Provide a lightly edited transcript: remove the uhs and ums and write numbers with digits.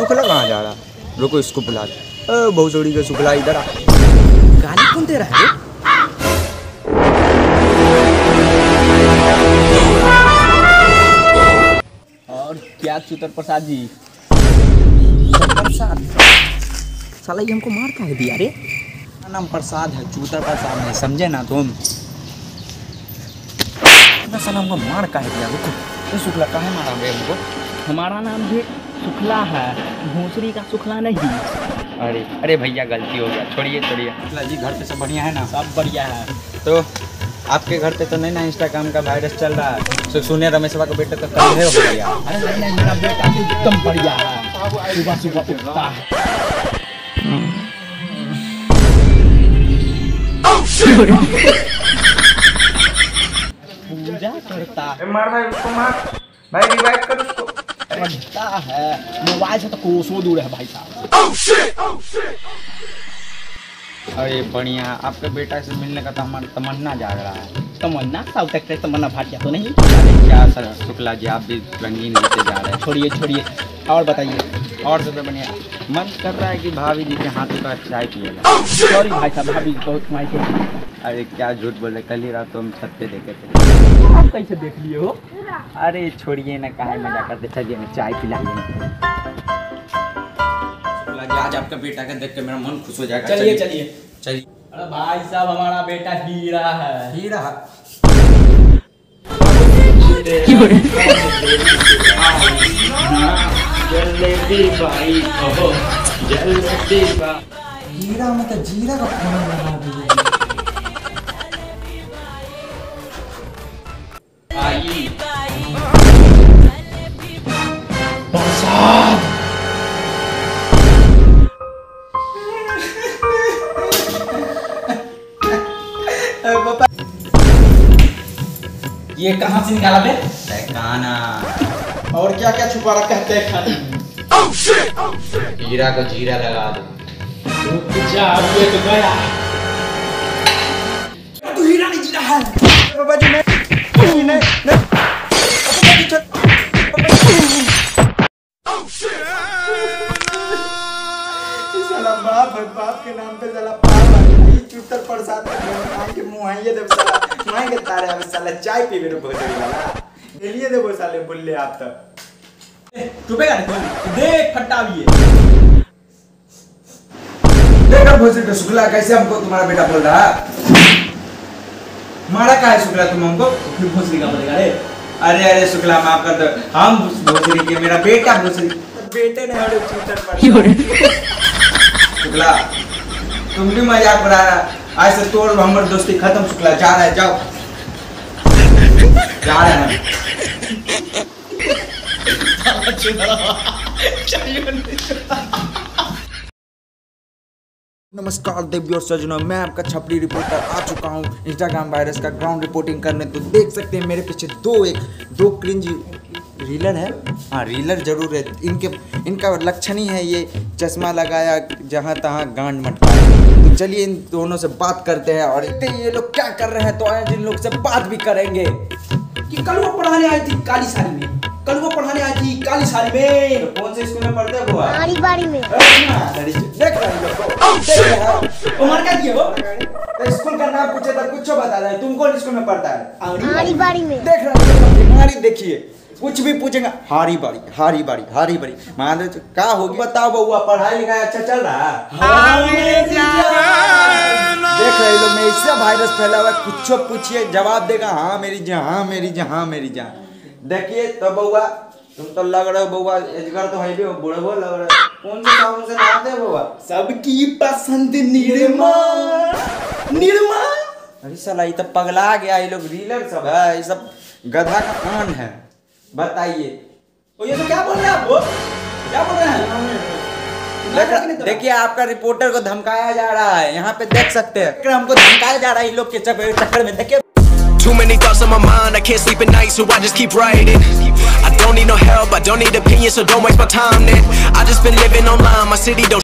सुखला कहाँ जा रहा है? रुको इसको बुला दो। बहुत जोड़ी का सुखला इधर आ। गाली कौन दे रहा है? और क्या चुतर प्रसाद जी, प्रसाद साला ये हमको मार काहे दिया रे? नाम प्रसाद है, चुतर प्रसाद नहीं, समझे ना तुम? साला हमको मार काहे दिया? रुको शुक्ला काहे मारा गया हमको? हमारा नाम भी शुक्ला है, भोसरी का शुक्ला नहीं। अरे अरे भैया गलती हो गया, छोड़िए छोड़िए। शुक्ला जी घर पे सब बढ़िया है ना? सब बढ़िया है। तो आपके घर पे तो नहीं ना इंस्टाग्राम का वायरस चल रहा है? सो सुने रमेश बाबा का बेटा तो कम है हो गया। अरे नहीं नहीं, मेरा बेटा एकदम बढ़िया है, सुबह सुबह उठता है, पूजा करता है। मार भाई उसको, मार भाई, रिवाइव कर उसको। करता है, मोबाइल से तो कोसों दूर है भाई साहब। oh shit, oh shit। अरे बढ़िया, आपके बेटा से मिलने का तो हमारा तमन्ना जाग रहा है। तमन्ना साउथ एक्ट्रेस तमन्ना भाटिया तो नहीं? क्या सर शुक्ला जी आप भी रंगीन नीचे जा रहे हैं? छोड़िए छोड़िए, और बताइए। और सबसे बढ़िया मन कर रहा है कि भाभी जी के हाथों का चाय पिएगा। सॉरी भाई साहब, भाभी बहुत मायके। अरे क्या झूठ बोले, कल ही रात तो हम छत पे देखे थे। आप कैसे देख लिए हो? अरे छोड़िए ना, कहा मजा कर देखा जी, हमें चाय पिलाइए। आज आपका बेटा का देख के मेरा मन खुश हो जाएगा। चलिए चलिए चलिए। अरे भाई साहब हमारा बेटा हीरा है, हीरा। हीरा मतलब जीरा का खाना बना दिया। ये कहाँ से निकाला बे? काना। और क्या क्या छुपा रखा है खाने में? जीरा को जीरा लगा दो। रुक जा, अब ये तो गया। तू हीरा नहीं जीरा है। बाबा जी नहीं। बाप है, बाप के नाम पे साला चुतर प्रसाद के मुँह तारे साला चाय पी मेरे वाला दे वो साले बुल्ले। आप तक चुपेगा नहीं, देख फट्टा भी देखा भोसरी का शुक्ला कैसे हमको तुम्हारा बेटा बोल रहा है। मारा का है शुक्ला तुम हमको, फिर भोसरी का बोलेगा। अरे अरे शुक्ला माफ कर दो, हम भोसरी के, मेरा बेटा भोसरी बेटे ने चुतर। शुक्ला तुम भी मजाक बना रहा, आज से तोड़ हमारी दोस्ती खत्म। शुक्ला जा रहा है, जाओ जा रहा है। नमस्कार देवी और सजनों, मैं आपका छपरी रिपोर्टर आ चुका हूँ इंस्टाग्राम वायरस का ग्राउंड रिपोर्टिंग करने। तो देख सकते हैं मेरे पीछे दो क्रिंज रीलर है। हाँ रीलर जरूर है, इनका लक्षण ही है ये, चश्मा लगाया जहाँ तहाँ गांड मटकाया। तो चलिए इन दोनों से बात करते हैं और ये लोग क्या कर रहे हैं। तो आज इन लोग से बात भी करेंगे कि कल वो पढ़ाने आई थी काली साड़ी में, कल वो पढ़ाने आई थी काली साड़ी में। तो कौन से स्कूल में पढ़ते हो? बाड़ी में। स्कूल का नाम पूछे तो कुछ बता रहे, तुम कौन स्कूल में पढ़ता है? देखिए कुछ भी पूछेगा, हारी बारी हारी बारी हारी बारी, मान लो क्या होगी? बताओ बउआ पढ़ाई लिखाई अच्छा चल रहा है? देख रहे लोग में इससे वायरस फैला हुआ, कुछ पूछिए जवाब देगा हाँ मेरी जान, हाँ मेरी जान, हाँ मेरी जान। देखिए तो बउआ तुम तो लग रहे हो बउआ एजगर तो है भी, बूढ़े बो लग रहे। कौन से साबुन से नहाते हो बउआ? सबकी पसंद निरमा निरमा। अरे साला ये तो पगला गया, ये लोग रीलर सब है, ये सब गधा का कान है। बताइए तो ये तो क्या बोल रहे हैं आप, क्या बोल रहे हैं? देखिए आपका रिपोर्टर को धमकाया जा रहा है, यहाँ पे देख सकते हैं हमको धमकाया जा रहा है इन लोग के चक्कर में। देखिए too many thoughts on my mind, I can't sleep at night so I just keep writing. I don't need no help, I don't need opinions so don't waste my time then. I just been living online, my city don't